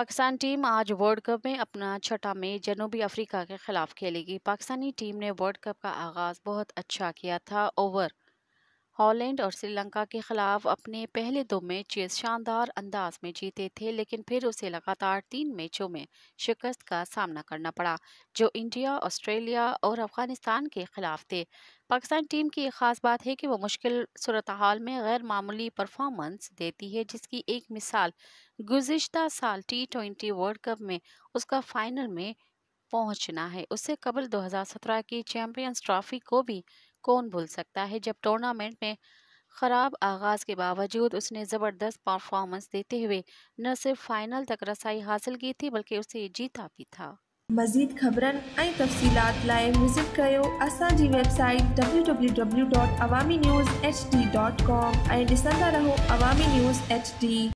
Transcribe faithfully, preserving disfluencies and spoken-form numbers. Pakistan team आज world cup में अपना छठा मैच जनूबी अफ्रीका के खिलाफ खेलेगी। पाकिस्तानी टीम ने वर्ल्ड कप का आगाज़ बहुत अच्छा किया था। ओवर हॉलैंड और श्रीलंका के खिलाफ अपने पहले दो मैचेस शानदार अंदाज में जीते थे, लेकिन फिर उसे लगातार तीन मैचों में शिकस्त का सामना करना पड़ा जो इंडिया, ऑस्ट्रेलिया और अफगानिस्तान के खिलाफ थे। पाकिस्तान टीम की एक ख़ास बात है कि वो मुश्किल सूरत हाल में गैर मामूली परफॉर्मेंस देती है, जिसकी एक मिसाल गुज़िश्ता साल टी ट्वेंटी वर्ल्ड कप में उसका फाइनल में पहुंचना है। उससे कबल दो हज़ार सत्रह की चैम्पियंस ट्रॉफी को भी कौन भूल सकता है, जब टूर्नामेंट में ख़राब आगाज़ के बावजूद उसने ज़बरदस्त परफॉर्मेंस देते हुए न सिर्फ फाइनल तक रसाई हासिल की थी बल्कि उसे जीता भी था। मज़ीद खबरन ऐं तफ़सीलात लाए विज़िट कयो असांजी website W W W dot Awami news HD dot डॉट कॉम ऐं ॾिसंदा रहो अवामी न्यूज़ एच डी।